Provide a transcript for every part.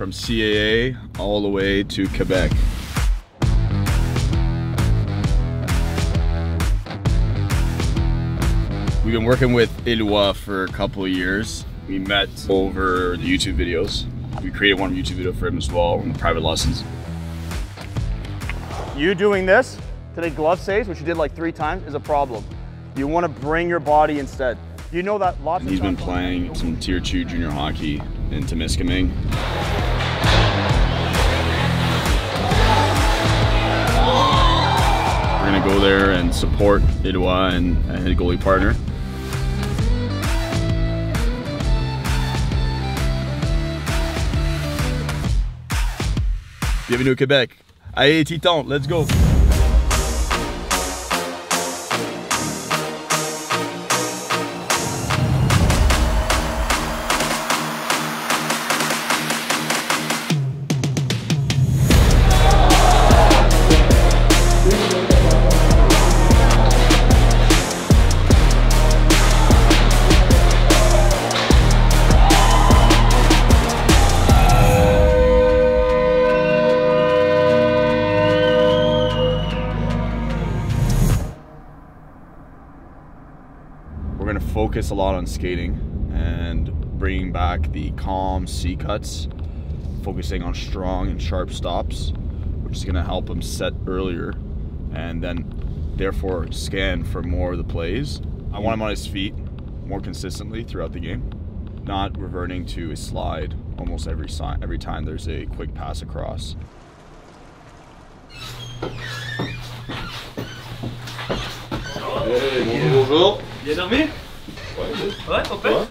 from CAA all the way to Quebec. We've been working with Ilwa for a couple of years. We met over the YouTube videos. We created one YouTube video for him as well, on the private lessons. You doing this, today glove saves, which you did like 3 times, is a problem. You want to bring your body instead. You know that lots of times. He's been playing some tier 2 junior hockey in Temiskaming. We're gonna go there and support Edouard and his goalie partner. Bienvenue au Québec. Allez, Titan, let's go. Focus a lot on skating and bringing back the calm C-cuts, focusing on strong and sharp stops, which is going to help them set earlier and then therefore scan for more of the plays. I want him on his feet more consistently throughout the game, not reverting to a slide almost every time there's a quick pass across. Hey, bonjour, bonjour. Bien dormi? Ouais, on peut.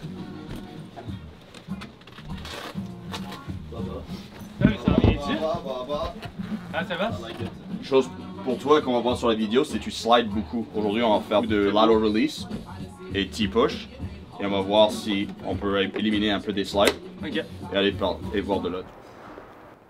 Ah, ça va? Une chose pour toi qu'on va voir sur la vidéo, c'est que tu slides beaucoup. Aujourd'hui, on va faire de lateral release et T-push. Et on va voir si on peut éliminer un peu des slides. Okay. Et aller voir de l'autre.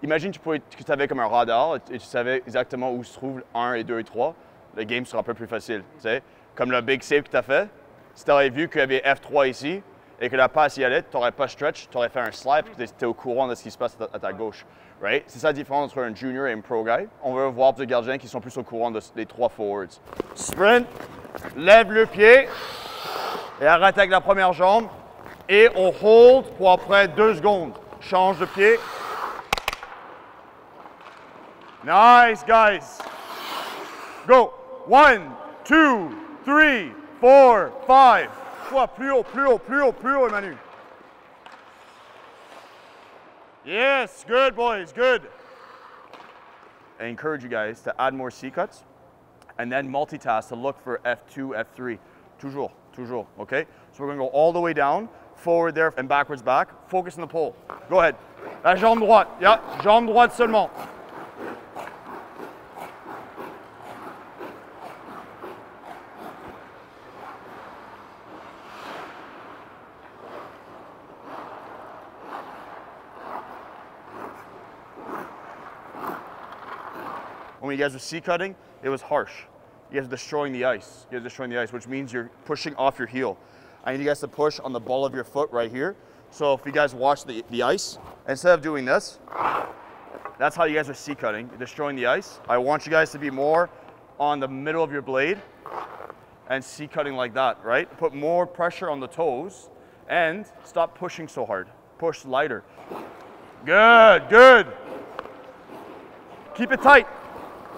Imagine que tu avais comme un radar et tu savais exactement où se trouvent 1 et 2 et 3. Le game sera un peu plus facile, tu sais. Comme le big save que tu as fait. Si tu avais vu qu'il y avait F3 ici et que la passe y allait, tu n'aurais pas stretch, tu aurais fait un slide et tu étais au courant de ce qui se passe à ta gauche. Right? C'est ça la différence entre un junior et un pro guy. On veut voir des gardiens qui sont plus au courant des 3 forwards. Sprint, lève le pied et arrête avec la première jambe. Et on hold pour après 2 secondes. Change de pied. Nice, guys. Go. 1, 2, 3, 4, 5. Plus haut, plus haut, plus haut, plus haut, Emmanu. Yes, good boys, good. I encourage you guys to add more C-cuts and then multitask to look for F2, F3. Toujours, toujours, okay? So we're gonna go all the way down, forward there and backwards back. Focus on the pole. Go ahead. La jambe droite, yeah, jambe droite seulement. When you guys were C-cutting, it was harsh. You guys are destroying the ice. You guys are destroying the ice, which means you're pushing off your heel. I need you guys to push on the ball of your foot right here. So if you guys watch the ice, instead of doing this, that's how you guys are C-cutting. You're destroying the ice. I want you guys to be more on the middle of your blade and C-cutting like that, right? Put more pressure on the toes and stop pushing so hard. Push lighter. Good, good. Keep it tight.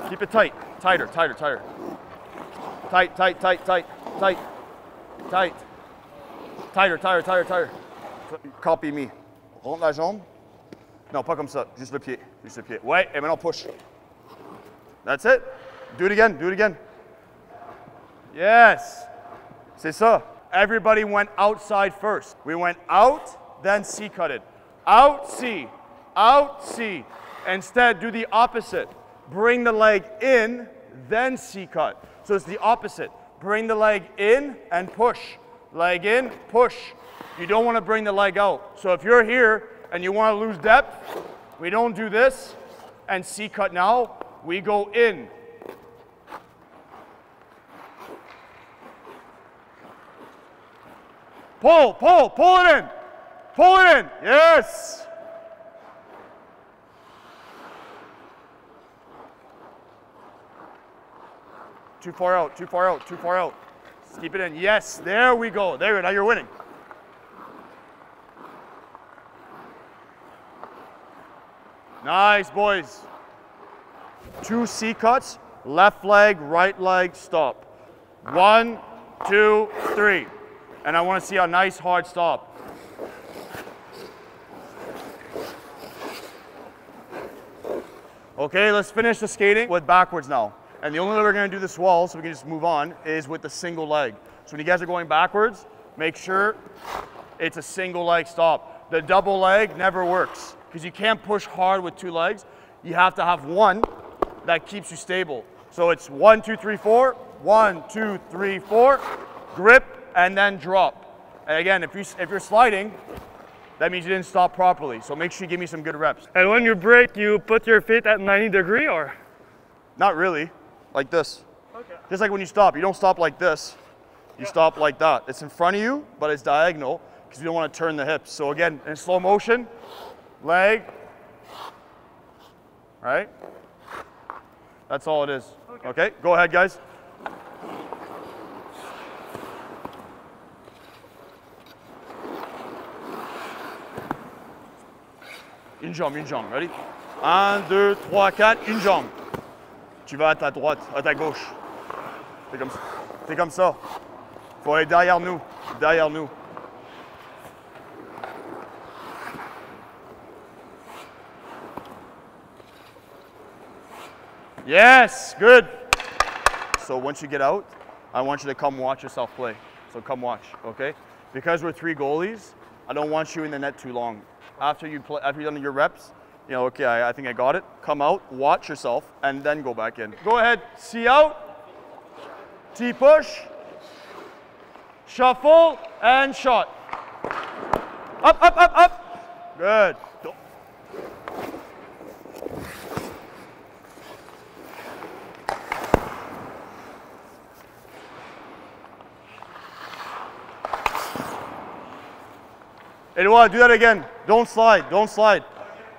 Keep it tight. Tighter, tighter, tighter. Tight, tight, tight, tight, tight, tight. Tighter, tighter, tighter, tighter. Copy me. Rentre la jambe. Non, pas comme ça. Juste le pied. Juste le pied. Ouais, et maintenant push. That's it. Do it again, do it again. Yes. C'est ça. Everybody went outside first. We went out, then C-cutted. Out, C. Out, C. Instead, do the opposite. Bring the leg in, then C-cut. So it's the opposite. Bring the leg in and push. Leg in, push. You don't want to bring the leg out. So if you're here and you want to lose depth, we don't do this and C-cut now. We go in. Pull, pull, pull it in. Pull it in. Yes. Too far out, too far out, too far out. Let's keep it in. Yes, there we go. There we go. Now you're winning. Nice, boys. 2 C-cuts, left leg, right leg, stop. 1, 2, 3. And I want to see a nice hard stop. Okay, let's finish the skating with backwards now. And the only way we're going to do this wall, so we can just move on, is with the single leg. So when you guys are going backwards, make sure it's a single leg stop. The double leg never works because you can't push hard with 2 legs. You have to have one that keeps you stable. So it's 1, 2, 3, 4. 1, 2, 3, 4. Grip and then drop. And again, if you're sliding, that means you didn't stop properly. So make sure you give me some good reps. And when you break, you put your feet at 90 degrees or? Not really. Like this. Okay. Just like when you don't stop like this. You stop like that. It's in front of you, but it's diagonal because you don't want to turn the hips. So again, in slow motion, leg, right? That's all it is. Okay, go ahead, guys. Une jambe, une jambe. Ready? 1, 2, 3, 4, une jambe. Tu vas à ta droite, à ta gauche. T'es comme ça. Faut aller derrière nous, derrière nous. Yes, good. So once you get out, I want you to come watch yourself play. So come watch, okay? Because we're 3 goalies, I don't want you in the net too long. After you play, after you've done your reps, you know, okay, I think I got it. Come out, watch yourself, and then go back in. Go ahead, C out, T push, shuffle, and shot. Up, up, up, up. Good. Edouard, do that again. Don't slide, don't slide.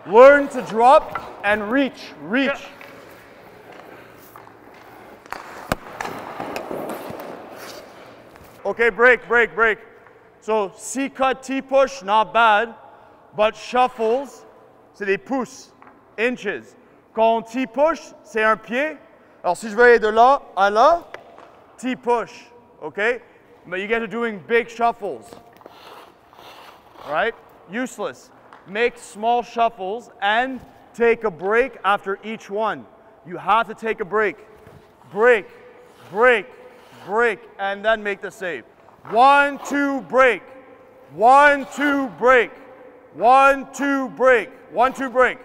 Learn to drop and reach, reach. Yeah. Okay, break, break, break. So C-cut, T-push, not bad, but shuffles, c'est des pouces, inches. Quand on T-push, c'est un pied. Alors si je vais aller de là à là, T-push, okay? But you guys are doing big shuffles. Right? Useless. Make small shuffles and take a break after each one. You have to take a break. Break, break, break, and then make the save. 1, 2, break. 1, 2, break. 1, 2, break. 1, 2, break.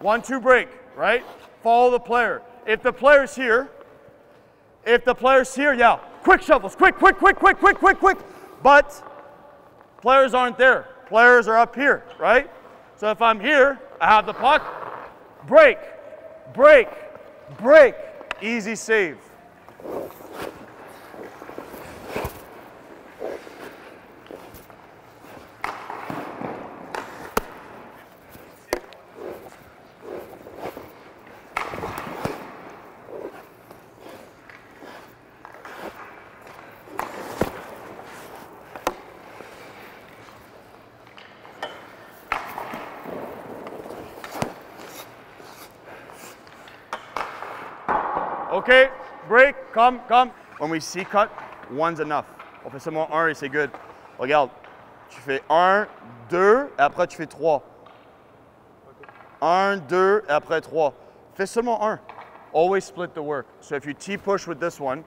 1, 2, break. Right? Follow the player. If the player's here, yeah, quick shuffles. Quick, quick, quick, quick, quick, quick, quick. But players aren't there. Players are up here, right? So if I'm here, I have the puck, break, break, break, easy save. Okay, break, come, come. When we C-cut, one's enough. On fait seulement un et c'est good. Regarde, tu fais 1, 2, et après tu fais 3. 1, 2, et après 3. Fais seulement un. Always split the work. So if you T-push with this one,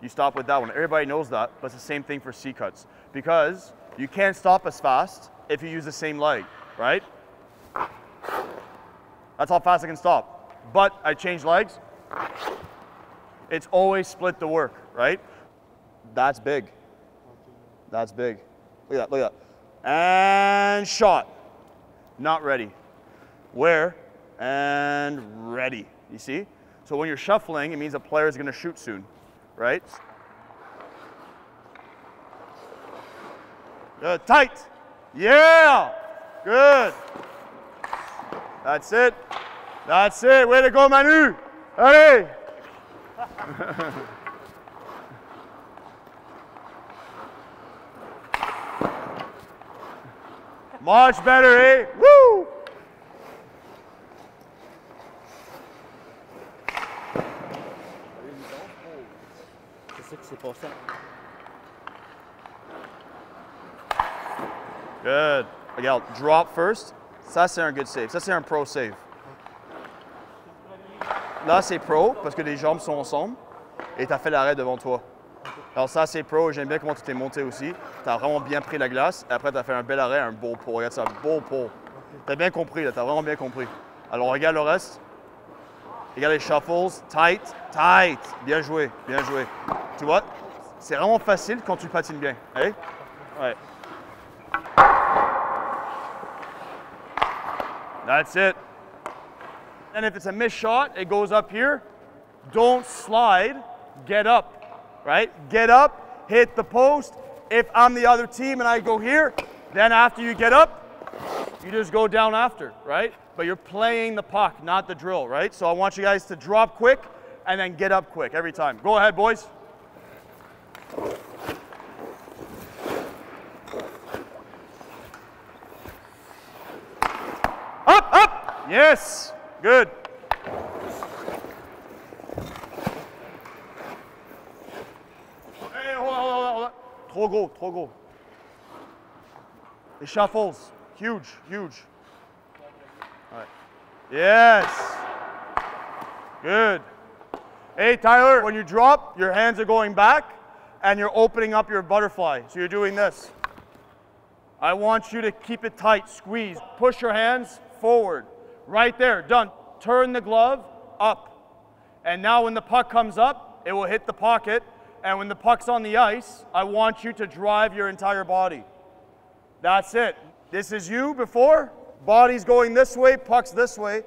you stop with that one. Everybody knows that, but it's the same thing for C-cuts. Because you can't stop as fast if you use the same leg, right? That's how fast I can stop. But I change legs. It's always split the work, right? That's big. That's big. Look at that, look at that. And shot. Not ready. Where? And ready. You see? So when you're shuffling, it means a player is going to shoot soon, right? Good. Tight. Yeah. Good. That's it. That's it. Way to go, Manu. Allez. Much better, eh? Woo! Good. Miguel, drop first. Ça, c'est un good save. Ça, c'est un pro save. Là, c'est pro parce que les jambes sont ensemble et tu as fait l'arrêt devant toi. Alors ça, c'est pro et j'aime bien comment tu t'es monté aussi. Tu as vraiment bien pris la glace et après, tu as fait un bel arrêt, un beau pull. Regarde ça, beau pull. Tu as bien compris, là, tu as vraiment bien compris. Alors, regarde le reste. Regarde les shuffles. Tight, tight. Bien joué, bien joué. Tu vois, c'est vraiment facile quand tu patines bien. Allez? Ouais. That's it. And if it's a missed shot, it goes up here. Don't slide, get up, right? Get up, hit the post. If I'm the other team and I go here, then after you get up, you just go down after, right? But you're playing the puck, not the drill, right? So I want you guys to drop quick and then get up quick every time. Go ahead, boys. Up, up, yes. Good. Hey, hold on, hold on, hold on. Trop gros, trop gros. The shuffles, huge, huge. All right. Yes. Good. Hey, Tyler, when you drop, your hands are going back and you're opening up your butterfly. So you're doing this. I want you to keep it tight, squeeze. Push your hands forward. Right there, done. Turn the glove up. And now when the puck comes up, it will hit the pocket. And when the puck's on the ice, I want you to drive your entire body. That's it. This is you before. Body's going this way, puck's this way.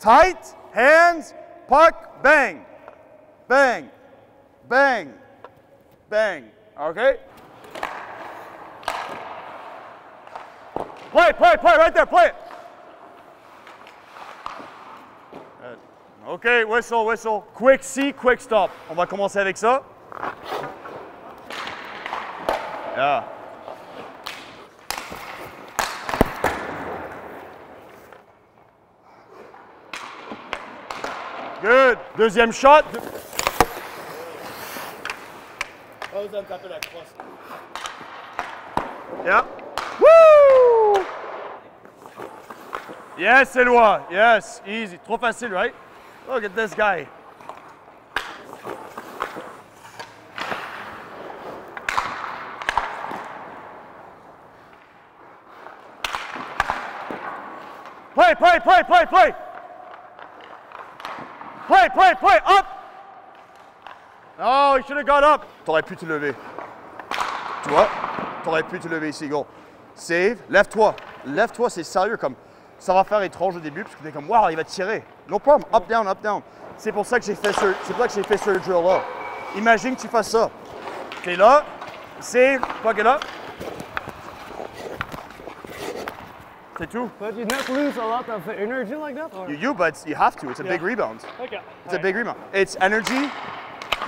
Tight, hands, puck, bang. Bang, bang, bang. Okay? Play, play, play, right there, play it. OK, whistle, whistle. Quick C, quick stop. On va commencer avec ça. Yeah. Good. Deuxième shot. Vous allez taper la crosse. Yeah. Woo! Yes, Eloi. Yes, easy. Trop facile, right? Look at this guy. Play, play, play, play, play. Play, play, play, up. No, he should have got up. T'aurais pu te lever. Toi, t'aurais pu te lever ici, gros. Save, lève-toi. Lève-toi, c'est sérieux comme... Ça va faire étrange au début parce que t'es comme, wow, il va tirer. No problem, up, down, up, down. C'est pour ça que j'ai fait ce drill-là. Imagine que tu fasses ça. T'es là, save, puck it up. C'est tout. But you don't lose a lot of energy like that? Or? You do, but you have to. It's a big rebound. Okay. It's a big rebound. It's energy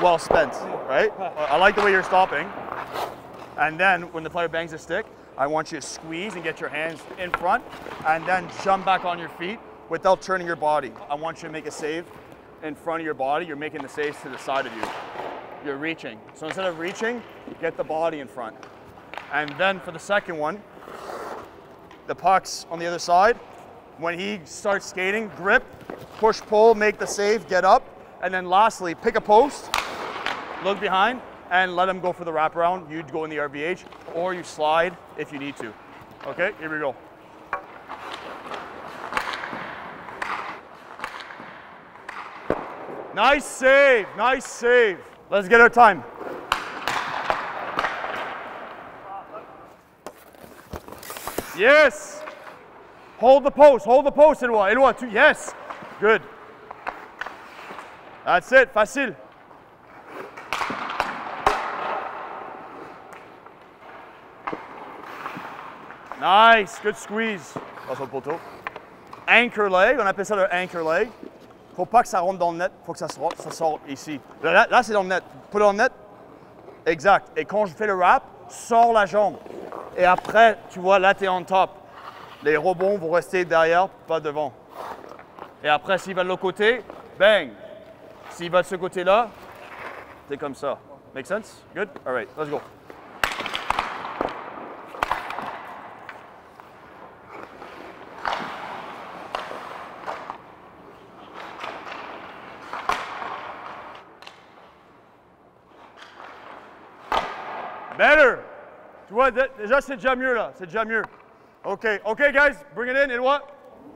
well spent, right? I like the way you're stopping. And then when the player bangs the stick, I want you to squeeze and get your hands in front and then jump back on your feet without turning your body. I want you to make a save in front of your body. You're making the saves to the side of you. You're reaching. So instead of reaching, get the body in front. And then for the second one, the puck's on the other side. When he starts skating, grip, push, pull, make the save, get up. And then lastly, pick a post, look behind, and let him go for the wraparound. You'd go in the RBH, or you slide if you need to. Okay, here we go. Nice save, nice save. Let's get our time. Yes. Hold the post, Eloi. Eloi, two, yes. Good. That's it, facile. Nice, good squeeze. Passe au poteau. Anchor leg, on appelle ça le anchor leg. Faut pas que ça rentre dans le net, faut que ça sorte ici. Là c'est dans le net. Put it on net. Exact. Et quand je fais le wrap, sors la jambe. Et après, tu vois, là t'es on top. Les rebonds, vous restez derrière, pas devant. Et après, s'il va de l'autre côté, bang. S'il va de ce côté-là, c'est comme ça. Make sense? Good? All right, let's go. Better. Tu vois, déjà, c'est déjà mieux, là. C'est déjà mieux. OK. OK, guys, bring it in. Eloi.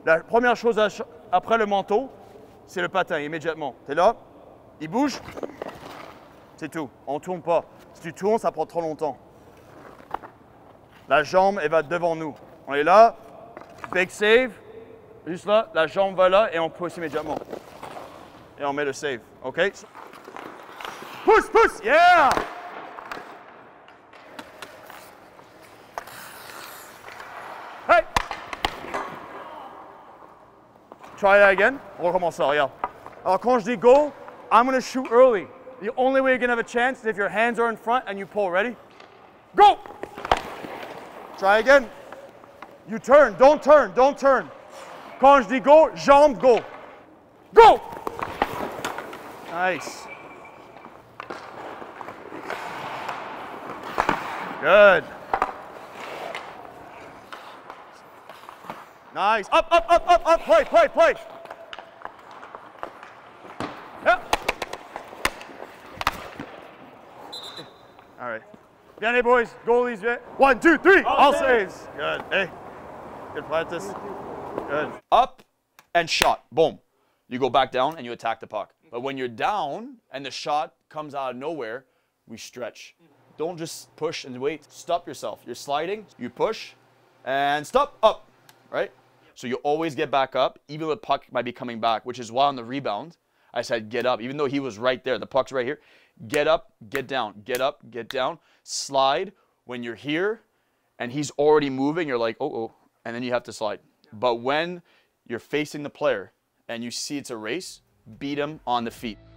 La première chose après le manteau, c'est le patin, immédiatement. T'es là, il bouge, c'est tout. On ne tourne pas. Si tu tournes, ça prend trop longtemps. La jambe, elle va devant nous. On est là, big save, juste là, la jambe va là et on pousse immédiatement. Et on met le save, OK? Pousse, pousse, yeah! Try that again. On recommence ça, regarde. Alors quand je dis go, I'm going to shoot early. The only way you're going to have a chance is if your hands are in front and you pull. Ready? Go! Try again. You turn. Don't turn. Don't turn. Quand je dis go, jambe, go. Go! Nice. Good. Nice. Up, up, up, up, up. Play, play, play. Yeah. All right. Bien les boys. Goalies. One, two, three. All saves. Good. Hey. Good practice. Good. Up and shot. Boom. You go back down and you attack the puck. But when you're down and the shot comes out of nowhere, we stretch. Don't just push and wait. Stop yourself. You're sliding. You push and stop. Up. Right? So you always get back up, even though the puck might be coming back, which is why on the rebound, I said get up. Even though he was right there, the puck's right here. Get up, get down, get up, get down. Slide when you're here and he's already moving, you're like, oh, and then you have to slide. But when you're facing the player and you see it's a race, beat him on the feet.